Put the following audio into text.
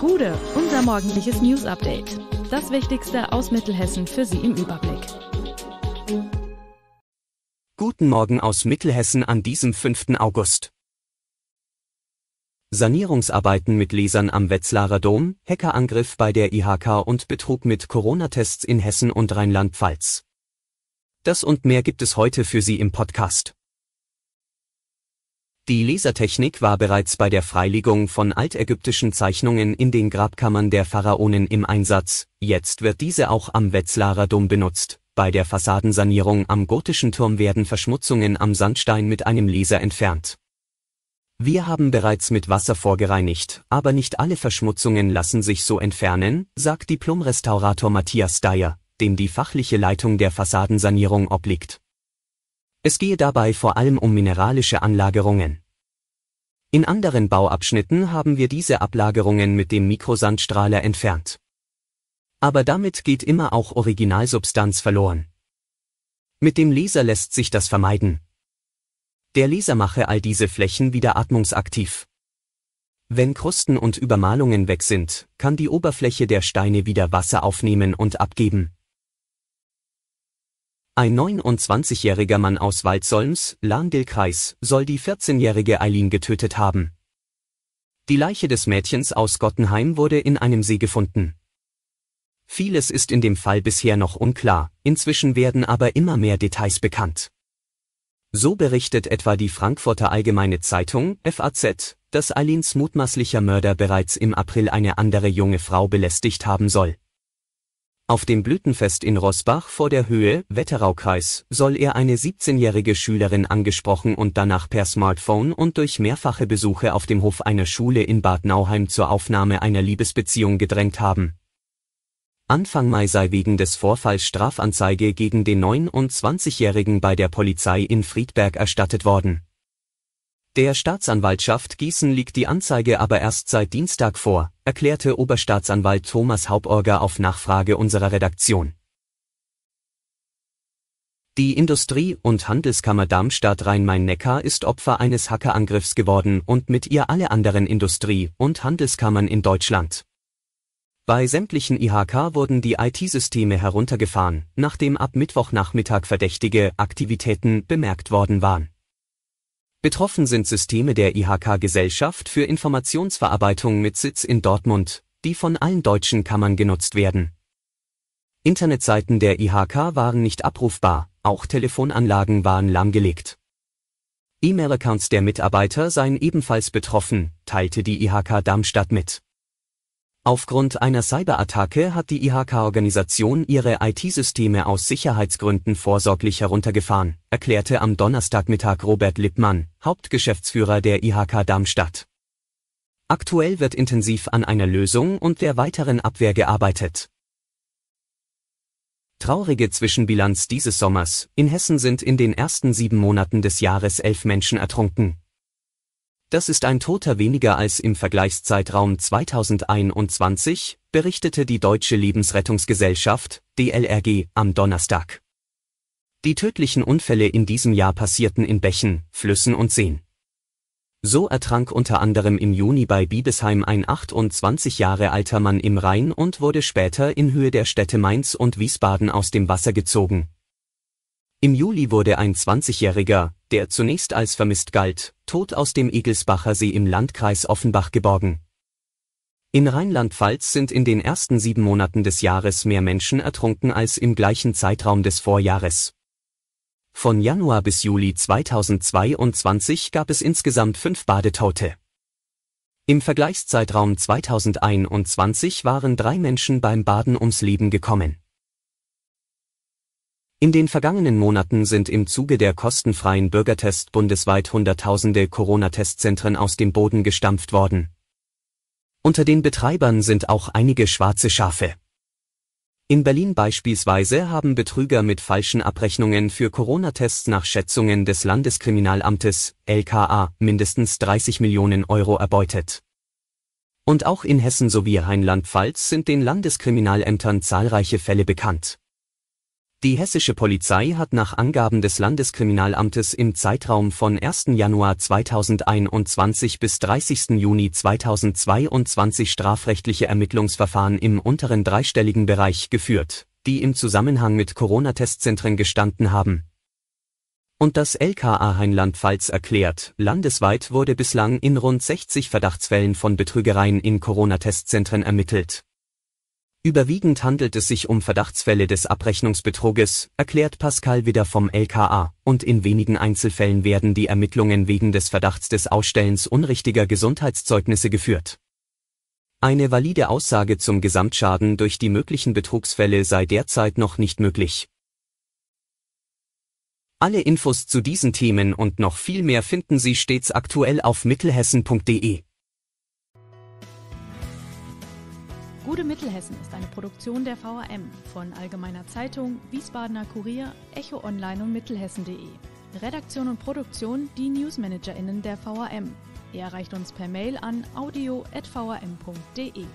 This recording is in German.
Rude, unser morgendliches News-Update. Das Wichtigste aus Mittelhessen für Sie im Überblick. Guten Morgen aus Mittelhessen an diesem 5. August. Sanierungsarbeiten mit Lasern am Wetzlarer Dom, Hackerangriff bei der IHK und Betrug mit Corona-Tests in Hessen und Rheinland-Pfalz. Das und mehr gibt es heute für Sie im Podcast. Die Lasertechnik war bereits bei der Freilegung von altägyptischen Zeichnungen in den Grabkammern der Pharaonen im Einsatz, jetzt wird diese auch am Wetzlarer Dom benutzt. Bei der Fassadensanierung am gotischen Turm werden Verschmutzungen am Sandstein mit einem Laser entfernt. Wir haben bereits mit Wasser vorgereinigt, aber nicht alle Verschmutzungen lassen sich so entfernen, sagt Diplom-Restaurator Matthias Dyer, dem die fachliche Leitung der Fassadensanierung obliegt. Es gehe dabei vor allem um mineralische Anlagerungen. In anderen Bauabschnitten haben wir diese Ablagerungen mit dem Mikrosandstrahler entfernt. Aber damit geht immer auch Originalsubstanz verloren. Mit dem Laser lässt sich das vermeiden. Der Laser mache all diese Flächen wieder atmungsaktiv. Wenn Krusten und Übermalungen weg sind, kann die Oberfläche der Steine wieder Wasser aufnehmen und abgeben. Ein 29-jähriger Mann aus Waldsolms, Landeskriminalamt, soll die 14-jährige Ayleen getötet haben. Die Leiche des Mädchens aus Gottenheim wurde in einem See gefunden. Vieles ist in dem Fall bisher noch unklar, inzwischen werden aber immer mehr Details bekannt. So berichtet etwa die Frankfurter Allgemeine Zeitung, FAZ, dass Ayleens mutmaßlicher Mörder bereits im April eine andere junge Frau belästigt haben soll. Auf dem Blütenfest in Roßbach vor der Höhe, Wetteraukreis, soll er eine 17-jährige Schülerin angesprochen und danach per Smartphone und durch mehrfache Besuche auf dem Hof einer Schule in Bad Nauheim zur Aufnahme einer Liebesbeziehung gedrängt haben. Anfang Mai sei wegen des Vorfalls Strafanzeige gegen den 29-Jährigen bei der Polizei in Friedberg erstattet worden. Der Staatsanwaltschaft Gießen liegt die Anzeige aber erst seit Dienstag vor, erklärte Oberstaatsanwalt Thomas Hauborger auf Nachfrage unserer Redaktion. Die Industrie- und Handelskammer Darmstadt-Rhein-Main-Neckar ist Opfer eines Hackerangriffs geworden und mit ihr alle anderen Industrie- und Handelskammern in Deutschland. Bei sämtlichen IHK wurden die IT-Systeme heruntergefahren, nachdem ab Mittwochnachmittag verdächtige Aktivitäten bemerkt worden waren. Betroffen sind Systeme der IHK-Gesellschaft für Informationsverarbeitung mit Sitz in Dortmund, die von allen deutschen Kammern genutzt werden. Internetseiten der IHK waren nicht abrufbar, auch Telefonanlagen waren lahmgelegt. E-Mail-Accounts der Mitarbeiter seien ebenfalls betroffen, teilte die IHK Darmstadt mit. Aufgrund einer Cyberattacke hat die IHK-Organisation ihre IT-Systeme aus Sicherheitsgründen vorsorglich heruntergefahren, erklärte am Donnerstagmittag Robert Lippmann, Hauptgeschäftsführer der IHK Darmstadt. Aktuell wird intensiv an einer Lösung und der weiteren Abwehr gearbeitet. Traurige Zwischenbilanz dieses Sommers: In Hessen sind in den ersten 7 Monaten des Jahres 11 Menschen ertrunken. Das ist ein Toter weniger als im Vergleichszeitraum 2021, berichtete die Deutsche Lebensrettungsgesellschaft, DLRG, am Donnerstag. Die tödlichen Unfälle in diesem Jahr passierten in Bächen, Flüssen und Seen. So ertrank unter anderem im Juni bei Bibesheim ein 28 Jahre alter Mann im Rhein und wurde später in Höhe der Städte Mainz und Wiesbaden aus dem Wasser gezogen. Im Juli wurde ein 20-Jähriger, der zunächst als vermisst galt, tot aus dem Igelsbacher See im Landkreis Offenbach geborgen. In Rheinland-Pfalz sind in den ersten 7 Monaten des Jahres mehr Menschen ertrunken als im gleichen Zeitraum des Vorjahres. Von Januar bis Juli 2022 gab es insgesamt 5 Badetote. Im Vergleichszeitraum 2021 waren 3 Menschen beim Baden ums Leben gekommen. In den vergangenen Monaten sind im Zuge der kostenfreien Bürgertests bundesweit Hunderttausende Corona-Testzentren aus dem Boden gestampft worden. Unter den Betreibern sind auch einige schwarze Schafe. In Berlin beispielsweise haben Betrüger mit falschen Abrechnungen für Corona-Tests nach Schätzungen des Landeskriminalamtes, LKA, mindestens 30 Millionen € erbeutet. Und auch in Hessen sowie Rheinland-Pfalz sind den Landeskriminalämtern zahlreiche Fälle bekannt. Die hessische Polizei hat nach Angaben des Landeskriminalamtes im Zeitraum von 1. Januar 2021 bis 30. Juni 2022 strafrechtliche Ermittlungsverfahren im unteren dreistelligen Bereich geführt, die im Zusammenhang mit Corona-Testzentren gestanden haben. Und das LKA Rheinland-Pfalz erklärt, landesweit wurde bislang in rund 60 Verdachtsfällen von Betrügereien in Corona-Testzentren ermittelt. Überwiegend handelt es sich um Verdachtsfälle des Abrechnungsbetruges, erklärt Pascal Wieder vom LKA, und in wenigen Einzelfällen werden die Ermittlungen wegen des Verdachts des Ausstellens unrichtiger Gesundheitszeugnisse geführt. Eine valide Aussage zum Gesamtschaden durch die möglichen Betrugsfälle sei derzeit noch nicht möglich. Alle Infos zu diesen Themen und noch viel mehr finden Sie stets aktuell auf mittelhessen.de. Gute Mittelhessen ist eine Produktion der VHM von Allgemeiner Zeitung, Wiesbadener Kurier, Echo Online und mittelhessen.de. Redaktion und Produktion, die NewsmanagerInnen der VHM. Ihr erreicht uns per Mail an audio@vhm.de.